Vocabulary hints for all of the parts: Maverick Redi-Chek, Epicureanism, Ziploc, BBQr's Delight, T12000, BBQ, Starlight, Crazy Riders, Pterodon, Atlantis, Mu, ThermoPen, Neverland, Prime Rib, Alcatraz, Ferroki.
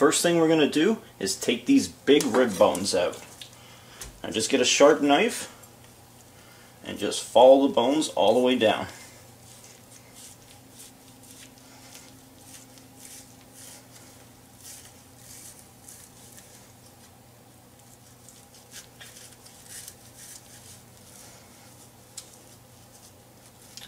First thing we're going to do is take these big rib bones out. Now just get a sharp knife and just follow the bones all the way down.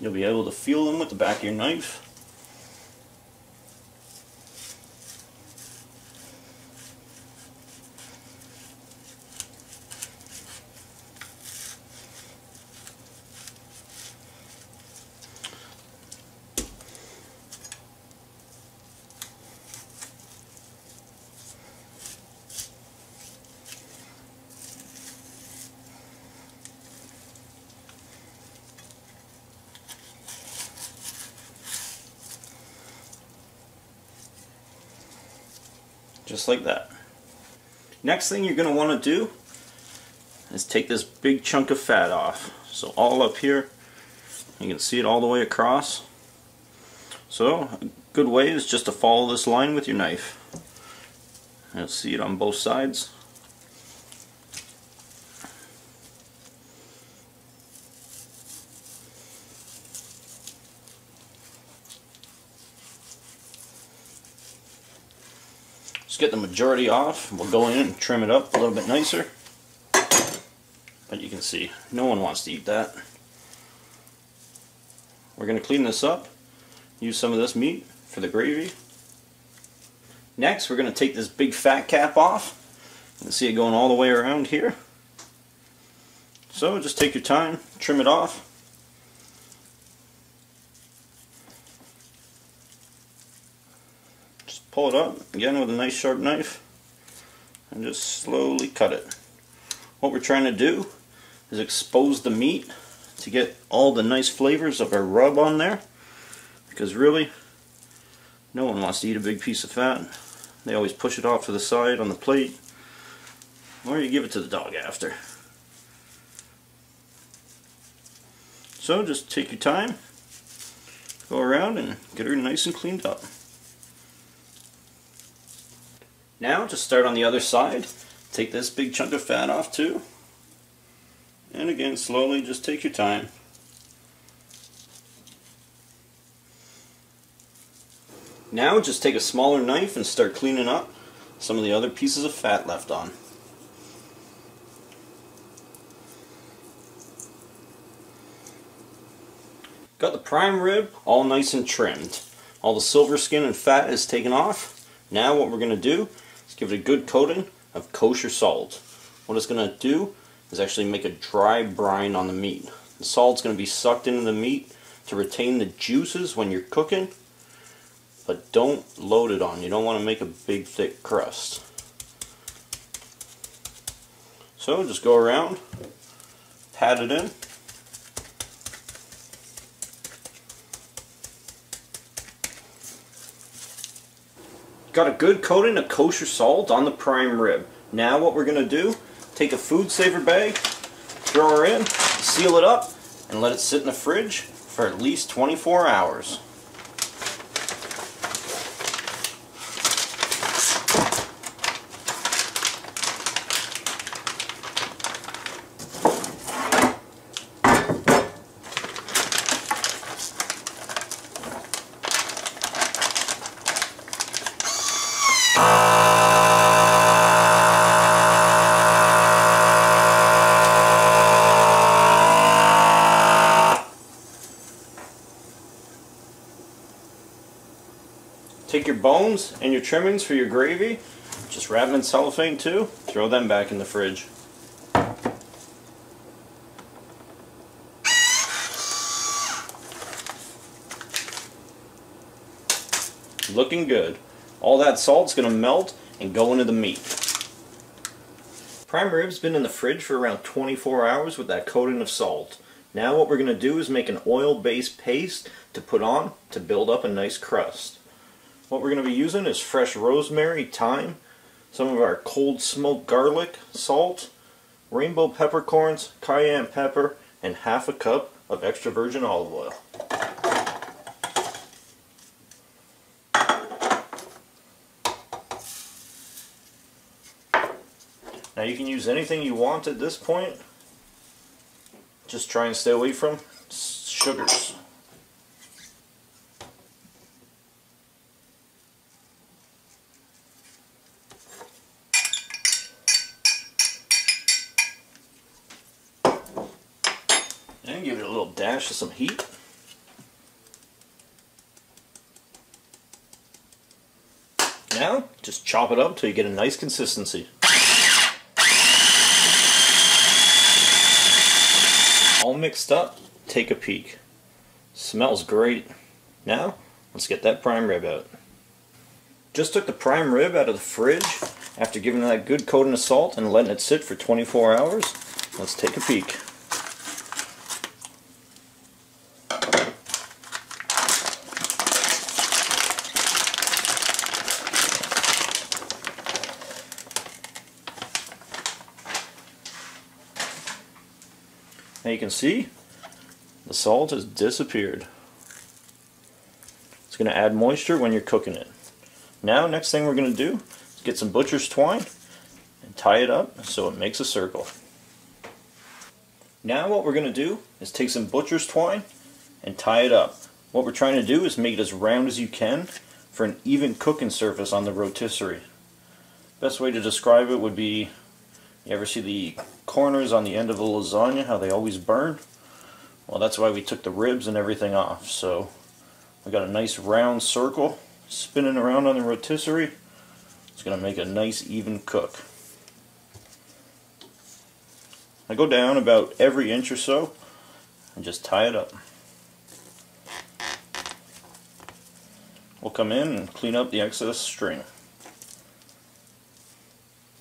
You'll be able to feel them with the back of your knife. Just like that. Next thing you're going to want to do is take this big chunk of fat off. So all up here, you can see it all the way across. So a good way is just to follow this line with your knife. You'll see it on both sides. Just get the majority off, we'll go in and trim it up a little bit nicer. But you can see, no one wants to eat that. We're going to clean this up, use some of this meat for the gravy. Next, we're going to take this big fat cap off. You can see it going all the way around here. So just take your time, trim it off. Pull it up, again with a nice sharp knife, and just slowly cut it. What we're trying to do is expose the meat to get all the nice flavors of our rub on there, because really, no one wants to eat a big piece of fat. They always push it off to the side on the plate, or you give it to the dog after. So just take your time, go around and get her nice and cleaned up. Now, just start on the other side, take this big chunk of fat off too, and again, slowly, just take your time. Now, just take a smaller knife and start cleaning up some of the other pieces of fat left on. Got the prime rib all nice and trimmed. All the silver skin and fat is taken off. Now, what we're going to do, give it a good coating of kosher salt. What it's going to do is actually make a dry brine on the meat. The salt's going to be sucked into the meat to retain the juices when you're cooking, but don't load it on. You don't want to make a big thick crust. So just go around, pat it in. Got a good coating of kosher salt on the prime rib. Now what we're going to do, take a food saver bag, throw her in, seal it up, and let it sit in the fridge for at least 24 hours. Take your bones and your trimmings for your gravy, just wrap them in cellophane too, throw them back in the fridge. Looking good. All that salt's going to melt and go into the meat. Prime rib's been in the fridge for around 24 hours with that coating of salt. Now what we're going to do is make an oil-based paste to put on to build up a nice crust. What we're going to be using is fresh rosemary, thyme, some of our cold smoked garlic, salt, rainbow peppercorns, cayenne pepper, and half a cup of extra virgin olive oil. Now you can use anything you want at this point. Just try and stay away from sugars. And give it a little dash of some heat. Now, just chop it up till you get a nice consistency. All mixed up, take a peek. Smells great. Now, let's get that prime rib out. Just took the prime rib out of the fridge after giving it that good coating of salt and letting it sit for 24 hours. Let's take a peek. Now you can see the salt has disappeared. It's going to add moisture when you're cooking it. Now, next thing we're going to do is get some butcher's twine and tie it up so it makes a circle. Now what we're going to do is take some butcher's twine and tie it up. What we're trying to do is make it as round as you can for an even cooking surface on the rotisserie. Best way to describe it would be, you ever see the corners on the end of a lasagna, how they always burn? Well, that's why we took the ribs and everything off. So we got a nice round circle spinning around on the rotisserie. It's going to make a nice even cook. I go down about every inch or so and just tie it up. We'll come in and clean up the excess string.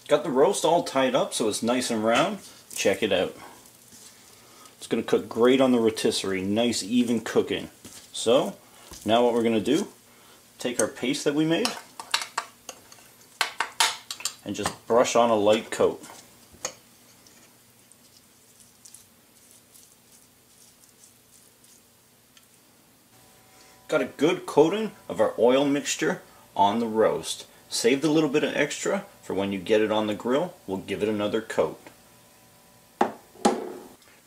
Got the roast all tied up so it's nice and round. Check it out. It's going to cook great on the rotisserie. Nice even cooking. So now what we're going to do, take our paste that we made and just brush on a light coat. Got a good coating of our oil mixture on the roast. Save the little bit of extra for when you get it on the grill. We'll give it another coat.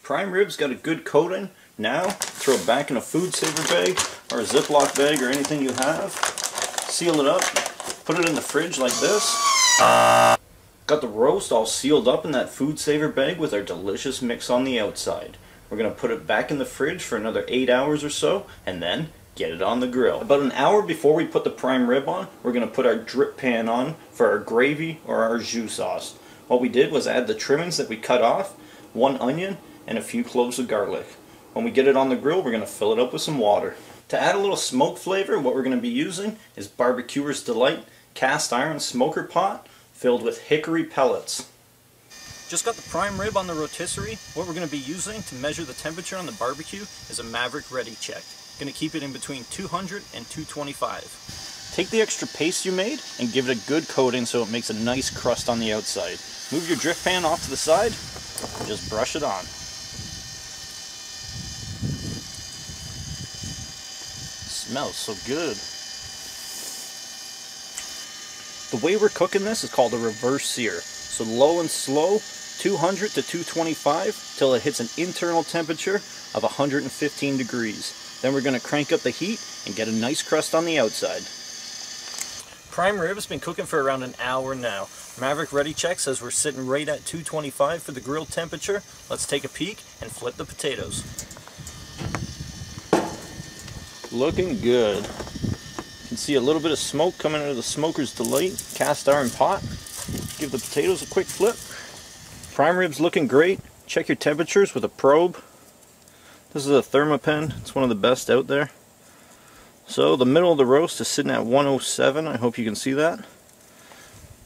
Prime rib's got a good coating. Now, throw it back in a food saver bag or a Ziploc bag or anything you have. Seal it up. Put it in the fridge like this. Got the roast all sealed up in that food saver bag with our delicious mix on the outside. We're going to put it back in the fridge for another 8 hours or so, and then get it on the grill. About an hour before we put the prime rib on, we're going to put our drip pan on for our gravy or our jus sauce. What we did was add the trimmings that we cut off, 1 onion, and a few cloves of garlic. When we get it on the grill, we're going to fill it up with some water. To add a little smoke flavor, what we're going to be using is BBQr's Delight cast iron smoker pot filled with hickory pellets. Just got the prime rib on the rotisserie. What we're going to be using to measure the temperature on the barbecue is a Maverick Redi-Chek. Going to keep it in between 200 and 225. Take the extra paste you made and give it a good coating so it makes a nice crust on the outside. Move your drip pan off to the side and just brush it on. Smells so good. The way we're cooking this is called a reverse sear. So low and slow, 200 to 225 till it hits an internal temperature of 115 degrees. Then we're going to crank up the heat and get a nice crust on the outside. Prime rib has been cooking for around an hour now. Maverick Redi-Chek says we're sitting right at 225 for the grill temperature. Let's take a peek and flip the potatoes. Looking good. You can see a little bit of smoke coming out of the Smoker's Delight cast iron pot. Give the potatoes a quick flip. Prime rib's looking great. Check your temperatures with a probe. This is a ThermoPen. It's one of the best out there. So the middle of the roast is sitting at 107. I hope you can see that.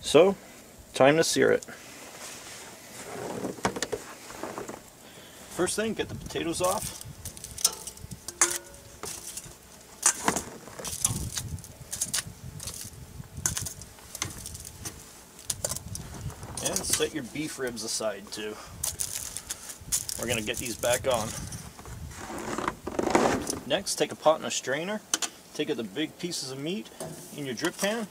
So, time to sear it. First thing, get the potatoes off. And set your beef ribs aside too. We're going to get these back on. Next, take a pot and a strainer, take out the big pieces of meat in your drip pan,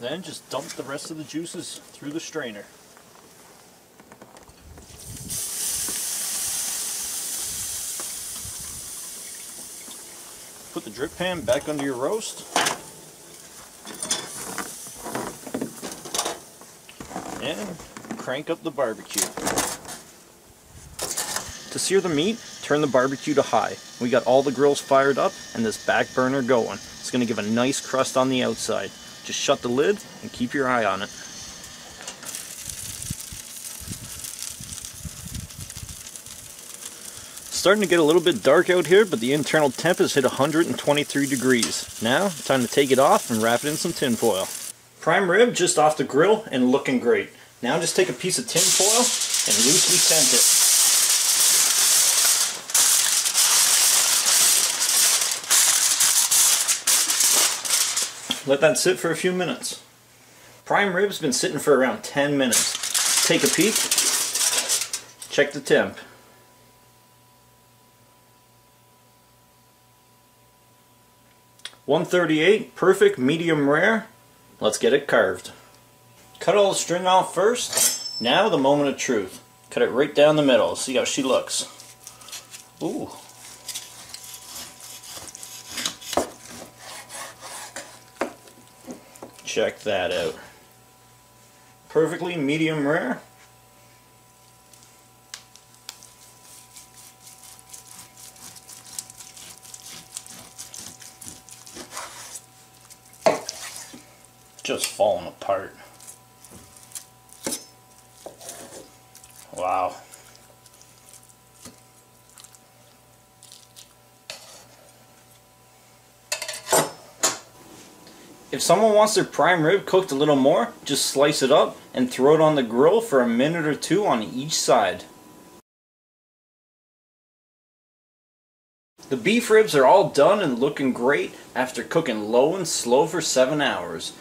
Then just dump the rest of the juices through the strainer. Put the drip pan back under your roast. And crank up the barbecue. To sear the meat, turn the barbecue to high. We got all the grills fired up and this back burner going. It's going to give a nice crust on the outside. Just shut the lid and keep your eye on it. It's starting to get a little bit dark out here, but the internal temp has hit 123 degrees. Now, time to take it off and wrap it in some tin foil. Prime rib just off the grill and looking great. Now just take a piece of tin foil and loosely tent it. Let that sit for a few minutes. Prime rib's been sitting for around 10 minutes. Take a peek, check the temp. .138, perfect, medium rare. Let's get it carved. Cut all the string off first. Now the moment of truth. Cut it right down the middle, see how she looks. Ooh. Check that out. Perfectly medium rare. Just falling apart. Wow. If someone wants their prime rib cooked a little more, just slice it up and throw it on the grill for a minute or two on each side. The beef ribs are all done and looking great after cooking low and slow for 7 hours.